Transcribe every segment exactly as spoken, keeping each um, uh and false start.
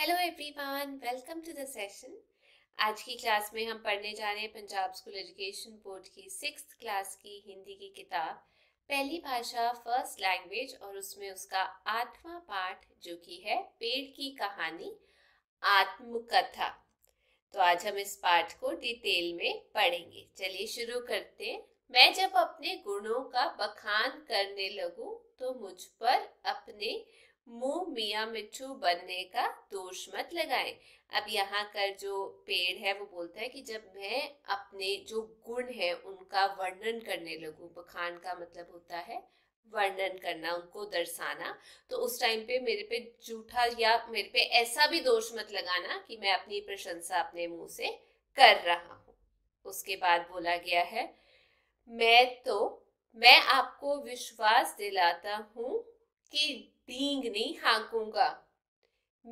Hello everyone, welcome to the session. आज की class में हम पढ़ने जा रहे हैं पंजाब स्कूल एजुकेशन बोर्ड की सिक्स्थ क्लास की हिंदी की किताब पहली भाषा फर्स्ट लैंग्वेज और उसमें उसका आठवां पाठ जो कि है पेड़ की कहानी आत्मकथा। तो आज हम इस पाठ को डिटेल में पढ़ेंगे। चलिए शुरू करते हैं। मैं जब अपने गुणों का बखान करने लगूं तो मुझ पर अपने मुंह मियाँ मिट्ठू बनने का दोष मत लगाएं। अब यहाँ कर जो पेड़ है वो बोलता है कि जब मैं अपने जो गुण है उनका वर्णन करने लगूं, बखान का मतलब होता है वर्णन करना, उनको दर्शाना, तो उस टाइम पे मेरे पे झूठा या मेरे पे ऐसा भी दोष मत लगाना कि मैं अपनी प्रशंसा अपने मुंह से कर रहा हूँ। उसके बाद बोला गया है मैं तो मैं आपको विश्वास दिलाता हूँ कि डींगनी हाँकूंगा।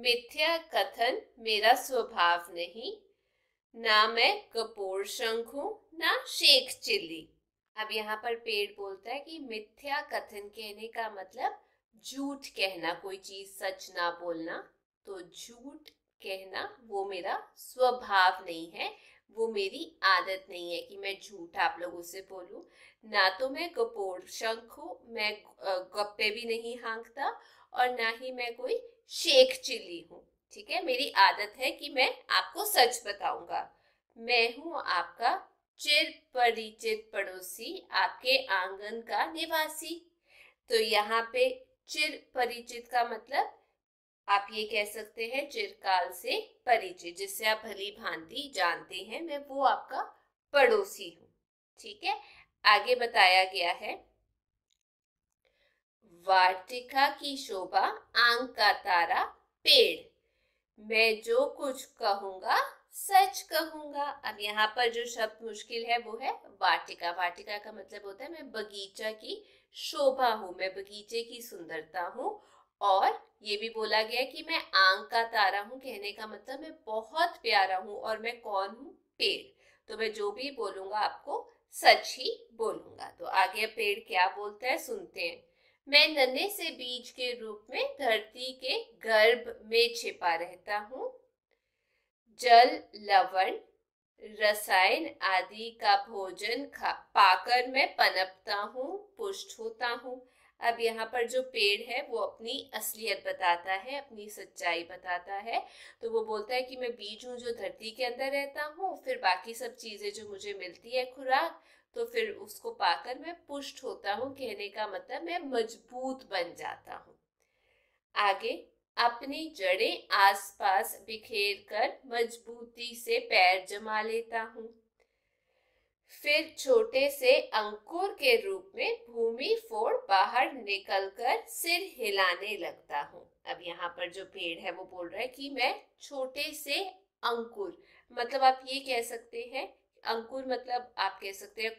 मिथ्या कथन मेरा स्वभाव नहीं, ना मैं कपूर शंखू ना शेख चिल्ली। अब यहाँ पर पेड़ बोलता है कि मिथ्या कथन कहने का मतलब झूठ कहना, कोई चीज सच ना बोलना, तो झूठ कहना वो मेरा स्वभाव नहीं है, वो मेरी आदत नहीं है कि मैं झूठ आप लोगों से बोलूं। ना तो मैं कपोड़ शंख हूँ, मैं गप्पे भी नहीं हाँकता और ना ही मैं कोई शेख चिल्ली हूँ। ठीक है, मेरी आदत है कि मैं आपको सच बताऊंगा। मैं हूँ आपका चिर परिचित पड़ोसी, आपके आंगन का निवासी। तो यहाँ पे चिर परिचित का मतलब आप ये कह सकते हैं चिरकाल से परिचित, जिससे आप भली भांति जानते हैं, मैं वो आपका पड़ोसी हूँ। ठीक है, आगे बताया गया है वाटिका की शोभा आंख का तारा पेड़। मैं जो कुछ कहूंगा सच कहूंगा। अब यहाँ पर जो शब्द मुश्किल है वो है वाटिका। वाटिका का मतलब होता है मैं बगीचा की शोभा हूँ, मैं बगीचे की सुंदरता हूँ। और ये भी बोला गया कि मैं आंख का तारा हूँ, कहने का मतलब मैं बहुत प्यारा हूँ। और मैं कौन हूँ? पेड़। तो मैं जो भी बोलूंगा आपको सच ही बोलूंगा। तो आगे पेड़ क्या बोलता है सुनते हैं। मैं नन्हे से बीज के रूप में धरती के गर्भ में छिपा रहता हूँ। जल लवण रसायन आदि का भोजन खा पाकर मैं पनपता हूँ, पुष्ट होता हूँ। अब यहाँ पर जो पेड़ है वो अपनी असलियत बताता है, अपनी सच्चाई बताता है। तो वो बोलता है कि मैं बीज हूँ जो धरती के अंदर रहता हूँ, फिर बाकी सब चीजें जो मुझे मिलती है खुराक, तो फिर उसको पाकर मैं पुष्ट होता हूँ, कहने का मतलब मैं मजबूत बन जाता हूँ। आगे अपनी जड़ें आसपास बिखेर कर मजबूती से पैर जमा लेता हूँ, फिर छोटे से अंकुर के रूप में भूमि फोड़ बाहर निकलकर सिर हिलाने लगता हूँ। अब यहाँ पर जो पेड़ है वो बोल रहा है कि मैं छोटे से अंकुर, मतलब आप ये कह सकते हैं अंकुर मतलब आप कह सकते हैं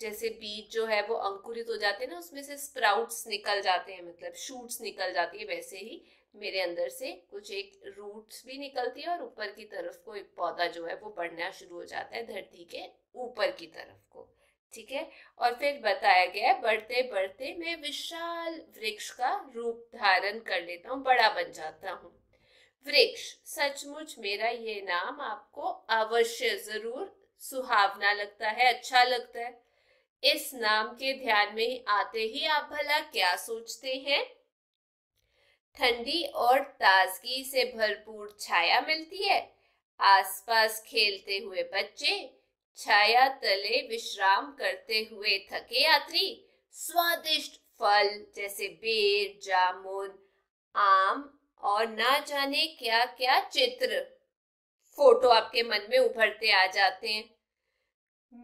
जैसे बीज जो है वो अंकुरित हो जाते हैं ना, उसमें से स्प्राउट्स निकल जाते हैं, मतलब शूट्स निकल जाती है, वैसे ही मेरे अंदर से कुछ एक रूट्स भी निकलती है और ऊपर की तरफ को एक पौधा जो है वो बढ़ना शुरू हो जाता है, धरती के ऊपर की तरफ को। ठीक है, और फिर बताया गया है बढ़ते बढ़ते मैं विशाल वृक्ष का रूप धारण कर लेता हूँ, बड़ा बन जाता हूँ। वृक्ष, सचमुच मेरा ये नाम आपको अवश्य जरूर सुहावना लगता है, अच्छा लगता है। इस नाम के ध्यान में आते ही आप भला क्या सोचते हैं? ठंडी और ताजगी से भरपूर छाया मिलती है, आसपास खेलते हुए बच्चे, छाया तले विश्राम करते हुए थके यात्री, स्वादिष्ट फल जैसे बेर, जामुन, आम और ना जाने क्या क्या चित्र फोटो आपके मन में उभरते आ जाते हैं।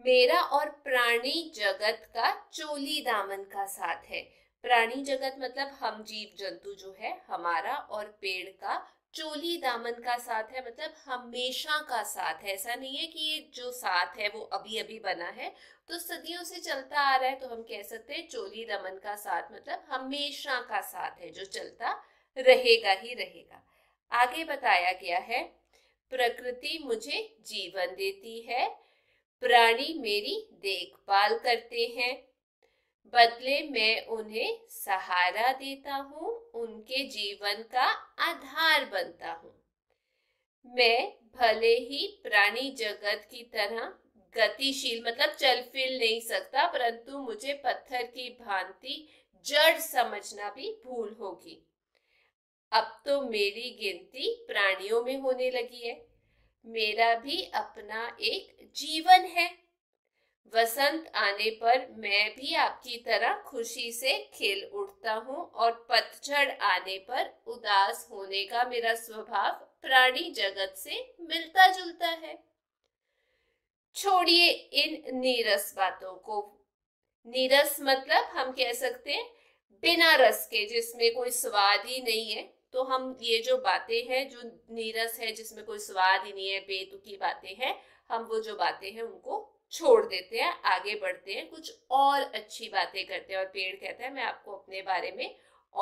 मेरा और प्राणी जगत का चोली दामन का साथ है। प्राणी जगत मतलब हम जीव जंतु जो है, हमारा और पेड़ का चोली दामन का साथ है, मतलब हमेशा का साथ है। ऐसा नहीं है कि ये जो साथ है वो अभी अभी बना है, तो सदियों से चलता आ रहा है। तो हम कह सकते हैं चोली दामन का साथ मतलब हमेशा का साथ है, जो चलता रहेगा ही रहेगा। आगे बताया गया है प्रकृति मुझे जीवन देती है, प्राणी मेरी देखभाल करते हैं, बदले मैं उन्हें सहारा देता हूँ, उनके जीवन का आधार बनता हूँ। मैं भले ही प्राणी जगत की तरह गतिशील मतलब चल फिर नहीं सकता, परंतु मुझे पत्थर की भांति जड़ समझना भी भूल होगी। अब तो मेरी गिनती प्राणियों में होने लगी है। मेरा भी अपना एक जीवन है। वसंत आने पर मैं भी आपकी तरह खुशी से खिल उठता हूँ और पतझड़ आने पर उदास होने का मेरा स्वभाव प्राणी जगत से मिलता जुलता है। छोड़िए इन नीरस बातों को। नीरस मतलब हम कह सकते हैं बिना रस के, जिसमें कोई स्वाद ही नहीं है। तो हम ये जो बातें हैं जो नीरस है, जिसमें कोई स्वाद ही नहीं है, बेतुकी बातें हैं, हम वो जो बातें हैं उनको छोड़ देते हैं, आगे बढ़ते हैं, कुछ और अच्छी बातें करते हैं। और पेड़ कहता है मैं आपको अपने बारे में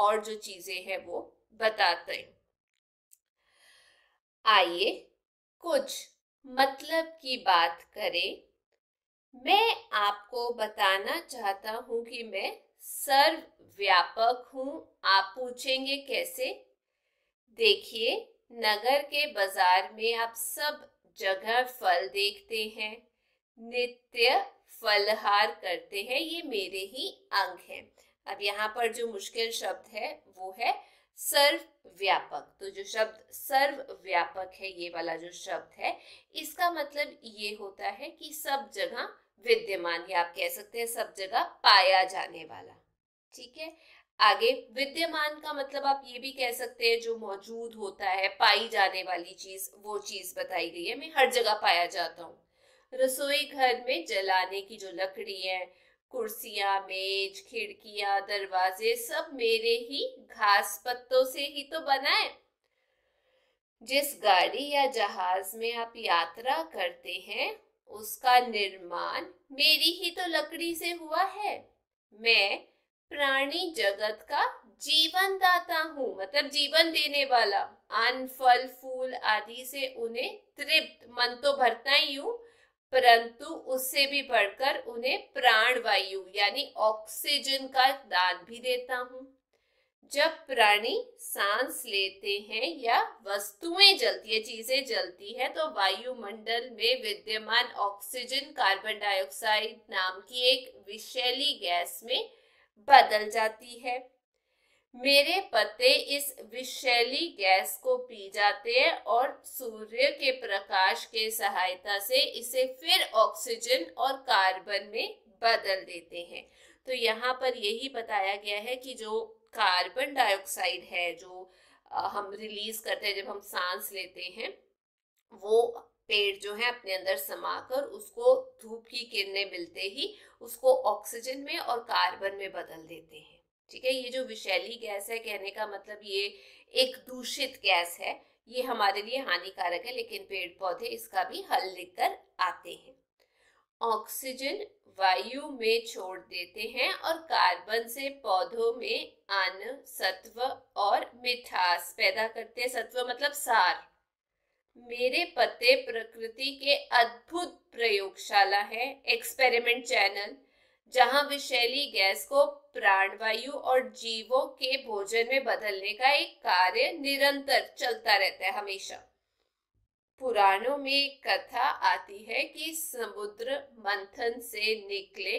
और जो चीजें हैं वो बताते हैं। आइए कुछ मतलब की बात करें। मैं आपको बताना चाहता हूं कि मैं सर्वव्यापक हूं। आप पूछेंगे कैसे? देखिए, नगर के बाजार में आप सब जगह फल देखते हैं, नित्य फलहार करते हैं, ये मेरे ही अंग हैं। अब यहाँ पर जो मुश्किल शब्द है वो है सर्वव्यापक। तो जो शब्द सर्वव्यापक है, ये वाला जो शब्द है, इसका मतलब ये होता है कि सब जगह विद्यमान, या आप कह सकते हैं सब जगह पाया जाने वाला। ठीक है, आगे विद्यमान का मतलब आप ये भी कह सकते हैं जो मौजूद होता है, पाई जाने वाली चीज, वो चीज बताई गई है। मैं हर जगह पाया जाता हूँ। रसोई घर में जलाने की जो लकड़ी है, कुर्सियां, मेज, खिड़कियां, दरवाजे, सब मेरे ही घास पत्तों से ही तो बना है। जिस गाड़ी या जहाज में आप यात्रा करते हैं, उसका निर्माण मेरी ही तो लकड़ी से हुआ है। मैं प्राणी जगत का जीवन दाता हूँ, मतलब जीवन देने वाला। अन्न, फल, फूल आदि से उन्हें तृप्त, मन तो भरता ही हूँ, परंतु उससे भी बढ़कर उन्हें प्राण वायु यानी ऑक्सीजन का दान भी देता हूँ। जब प्राणी सांस लेते हैं या वस्तुएं जलती है, चीजें जलती हैं, तो वायुमंडल में विद्यमान ऑक्सीजन कार्बन डाइऑक्साइड नाम की एक विषैली गैस में बदल जाती है। मेरे पत्ते इस विषैली गैस को पी जाते हैं और सूर्य के प्रकाश के सहायता से इसे फिर ऑक्सीजन और कार्बन में बदल देते हैं। तो यहाँ पर यही बताया गया है कि जो कार्बन डाइऑक्साइड है जो हम रिलीज करते हैं जब हम सांस लेते हैं, वो पेड़ जो है अपने अंदर समाकर उसको धूप की किरणें मिलते ही उसको ऑक्सीजन में और कार्बन में बदल देते हैं। ठीक है, ये जो विषैली गैस है, कहने का मतलब ये एक दूषित गैस है, ये हमारे लिए हानिकारक है, लेकिन पेड़ पौधे इसका भी हल लेकर आते हैं। ऑक्सीजन वायु में छोड़ देते हैं और कार्बन से पौधों में अन्न, सत्व और मिठास पैदा करते हैं। सत्व मतलब सार। मेरे पत्ते प्रकृति के अद्भुत प्रयोगशाला है, एक्सपेरिमेंट चैनल, जहां विषैली गैस को प्राणवायु और जीवों के भोजन में बदलने का एक कार्य निरंतर चलता रहता है, हमेशा। पुराणों में कथा आती है कि समुद्र मंथन से निकले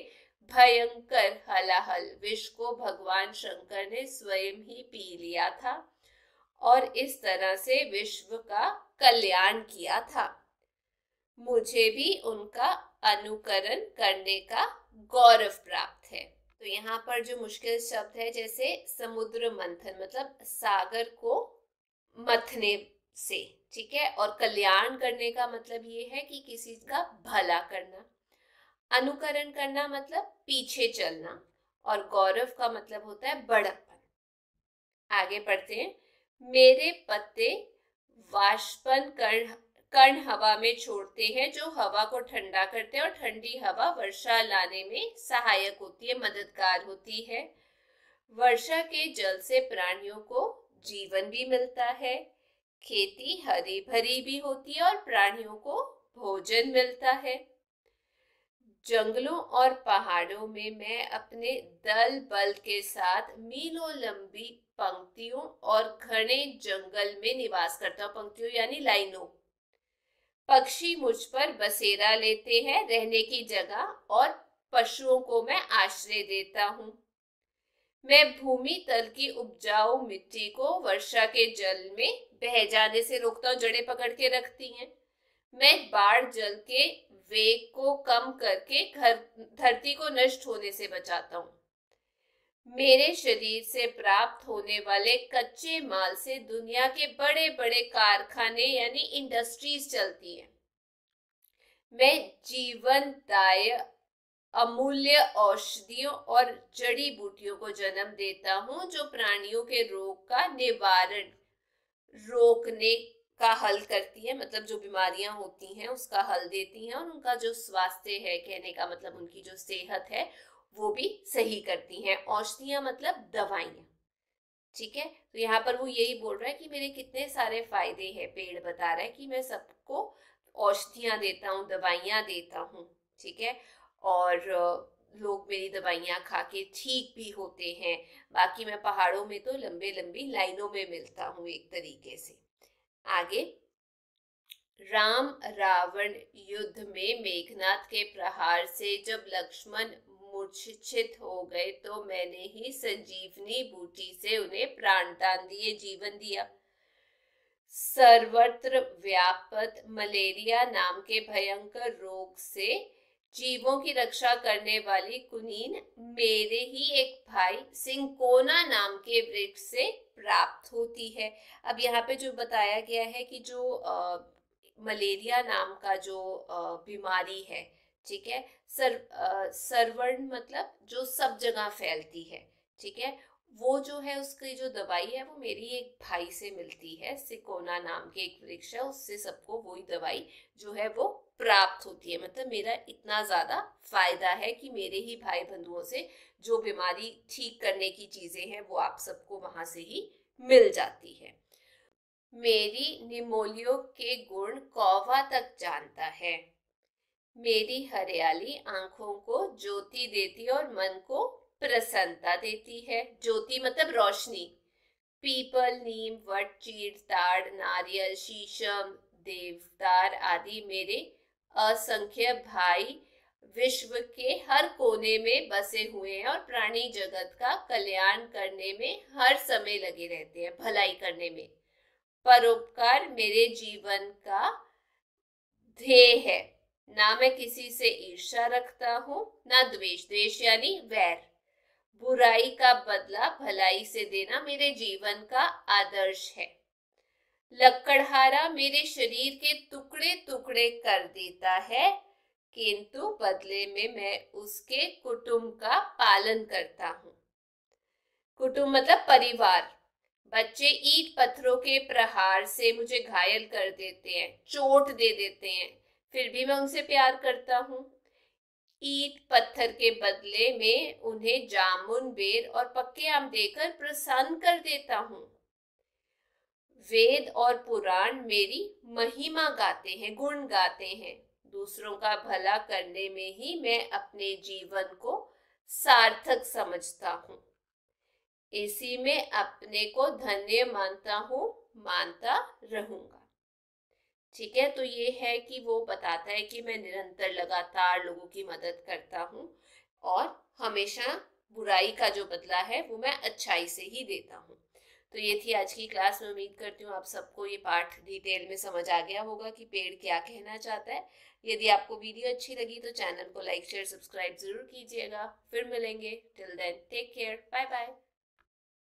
भयंकर हलाहल विष को भगवान शंकर ने स्वयं ही पी लिया था और इस तरह से विश्व का कल्याण किया था। मुझे भी उनका अनुकरण करने का गौरव प्राप्त है। तो यहाँ पर जो मुश्किल शब्द है, जैसे समुद्र मंथन मतलब सागर को मथने से, ठीक है, और कल्याण करने का मतलब ये है कि किसी का भला करना। अनुकरण करना मतलब पीछे चलना और गौरव का मतलब होता है बड़प्पन। आगे पढ़ते हैं। मेरे पत्ते वाष्पन कण कण हवा में छोड़ते हैं जो हवा को ठंडा करते हैं और ठंडी हवा वर्षा लाने में सहायक होती है, मददगार होती है। वर्षा के जल से प्राणियों को जीवन भी मिलता है, खेती हरी भरी भी होती है और प्राणियों को भोजन मिलता है। जंगलों और पहाड़ों में मैं अपने दल बल के साथ मीलों लंबी पंक्तियों और घने जंगल में निवास करता हूँ। पंक्तियों यानी लाइनों। पक्षी मुझ पर बसेरा लेते हैं, रहने की जगह और पशुओं को मैं आश्रय देता हूँ। मैं भूमि तल की उपजाऊ मिट्टी को वर्षा के जल में बह जाने से रोकता हूँ, जड़ें पकड़ के रखती हैं। मैं बाढ़ जल के वेग को कम करके धरती को नष्ट होने से बचाता हूँ। मेरे शरीर से प्राप्त होने वाले कच्चे माल से दुनिया के बड़े बड़े कारखाने यानी इंडस्ट्रीज चलती हैं। मैं जीवनदायी अमूल्य औषधियों और जड़ी बूटियों को जन्म देता हूँ, जो प्राणियों के रोग का निवारण रोकने का हल करती है, मतलब जो बीमारियां होती हैं उसका हल देती हैं और उनका जो स्वास्थ्य है, कहने का मतलब उनकी जो सेहत है वो भी सही करती हैं। औषधियां मतलब दवाइयां, ठीक है। तो यहाँ पर वो यही बोल रहा है कि मेरे कितने सारे फायदे हैं। पेड़ बता रहा है कि मैं सबको औषधियां देता हूँ, दवाइयां देता हूँ, ठीक है, और लोग मेरी दवाइयां खा के ठीक भी होते हैं। बाकी मैं पहाड़ों में तो लंबे लंबी लाइनों में मिलता हूँ एक तरीके से। आगे, राम रावण युद्ध में मेघनाथ के प्रहार से जब लक्ष्मण मूर्छित हो गए तो मैंने ही संजीवनी बूटी से उन्हें प्राणदान दिए, जीवन दिया। सर्वत्र व्यापक मलेरिया नाम के भयंकर रोग से जीवों की रक्षा करने वाली कुनीन मेरे ही एक भाई सिंकोना नाम के वृक्ष से प्राप्त होती है। अब यहाँ पे जो बताया गया है कि जो आ, मलेरिया नाम का जो आ, बीमारी है, ठीक है, सर सर्वर्ण मतलब जो सब जगह फैलती है, ठीक है, वो जो है उसकी जो दवाई है वो मेरी एक भाई से मिलती है। सिकोना नाम के एक वृक्ष है, उससे सबको वही दवाई जो है वो प्राप्त होती है। मतलब मेरा इतना ज़्यादा फायदा है कि मेरे ही भाई बंधुओं से जो बीमारी ठीक करने की चीज़ें हैं वो आप सबको वहाँ से ही मिल जाती है। मेरी निमोलियो के गुण कौवा तक जानता है। मेरी हरियाली आंखों को ज्योति देती और मन को प्रसन्नता देती है। ज्योति मतलब रोशनी। पीपल, नीम, वट, चीड़, ताड़, नारियल, शीशम, देवदार आदि मेरे असंख्य भाई विश्व के हर कोने में बसे हुए हैं और प्राणी जगत का कल्याण करने में हर समय लगे रहते हैं, भलाई करने में। परोपकार मेरे जीवन का ध्येय है। ना मैं किसी से ईर्ष्या रखता हूँ, ना द्वेष, द्वेष यानी वैर। बुराई का बदला भलाई से देना मेरे जीवन का आदर्श है। लकड़हारा मेरे शरीर के टुकड़े टुकड़े कर देता है, किंतु बदले में मैं उसके कुटुंब का पालन करता हूँ। कुटुंब मतलब परिवार। बच्चे ईंट पत्थरों के प्रहार से मुझे घायल कर देते हैं, चोट दे देते हैं, फिर भी मैं उनसे प्यार करता हूँ। ईंट पत्थर के बदले में उन्हें जामुन, बेर और पक्के आम देकर प्रसन्न कर देता हूँ। वेद और पुराण मेरी महिमा गाते हैं, गुण गाते हैं। दूसरों का भला करने में ही मैं अपने जीवन को सार्थक समझता हूँ। इसी में अपने को धन्य मानता हूँ, मानता रहूँगा, ठीक है। तो ये है कि वो बताता है कि मैं निरंतर लगातार लोगों की मदद करता हूँ और हमेशा बुराई का जो बदला है वो मैं अच्छाई से ही देता हूँ। तो ये थी आज की क्लास। में उम्मीद करती हूँ आप सबको ये पाठ डिटेल में समझ आ गया होगा कि पेड़ क्या कहना चाहता है। यदि आपको वीडियो अच्छी लगी तो चैनल को लाइक, शेयर, सब्सक्राइब जरूर कीजिएगा। फिर मिलेंगे, till then take care, bye bye.